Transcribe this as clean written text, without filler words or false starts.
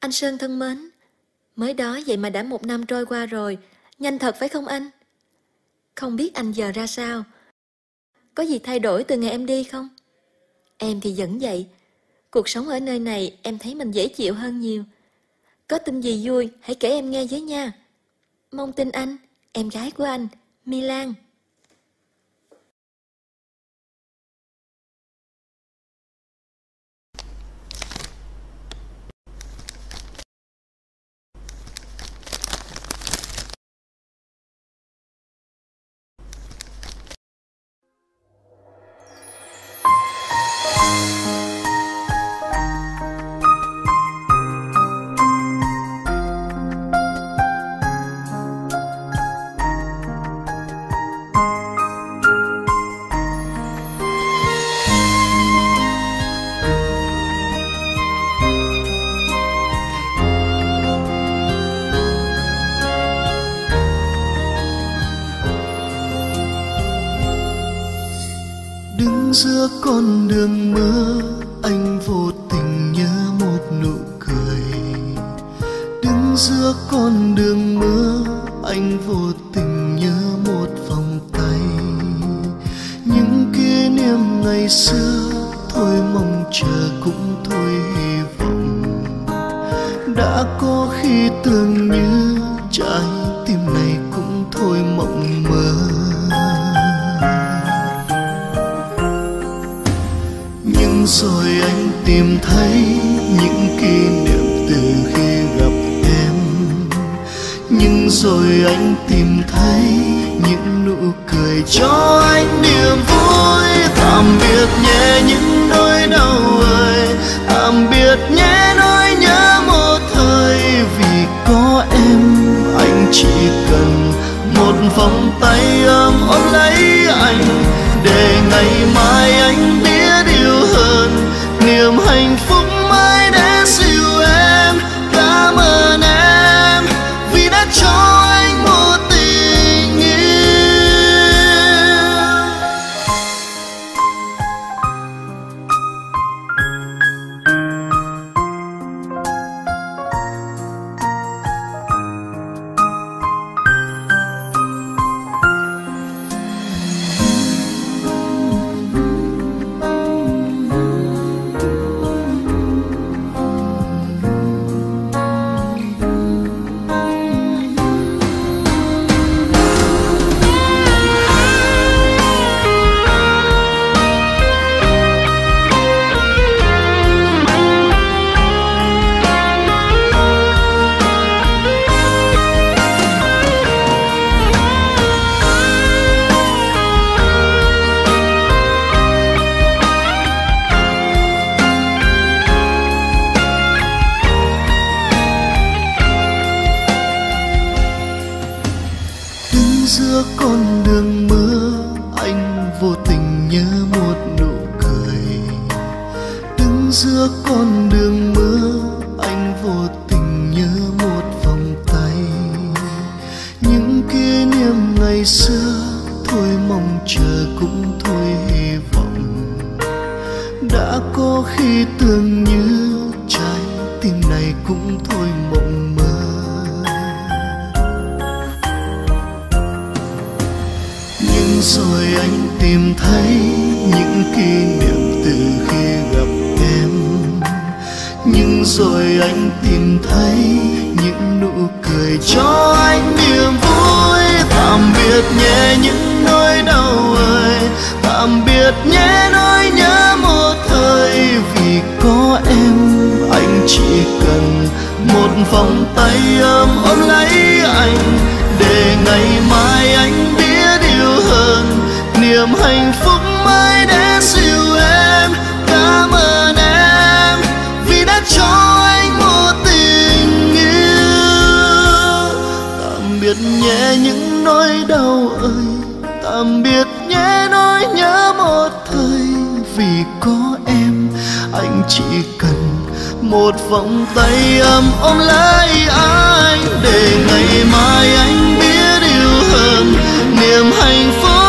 Anh Sơn thân mến, mới đó vậy mà đã 1 năm trôi qua rồi, nhanh thật phải không anh? Không biết anh giờ ra sao? Có gì thay đổi từ ngày em đi không? Em thì vẫn vậy. Cuộc sống ở nơi này em thấy mình dễ chịu hơn nhiều. Có tin gì vui, hãy kể em nghe với nha. Mong tin anh, em gái của anh, Milan. Giữa con đường mưa, anh vô tình nhớ một nụ cười. Đứng giữa con đường mưa, anh vô tình nhớ một vòng tay. Những kỷ niệm ngày xưa, thôi mong chờ cũng thôi hy vọng. Đã có khi tưởng như trái tim này cũng thôi mộng mơ. Rồi anh tìm thấy những kỷ niệm từ khi gặp em. Nhưng rồi anh tìm thấy những nụ cười cho anh niềm vui. Tạm biệt nhé những nỗi đau ơi, tạm biệt nhé nỗi nhớ một thời. Vì có em, anh chỉ cần một vòng tay ôm ôm lấy anh, để ngày mai anh biết niềm hạnh phúc mãi để dịu em. Cảm ơn em vì đã cho anh một tình hạnh phúc.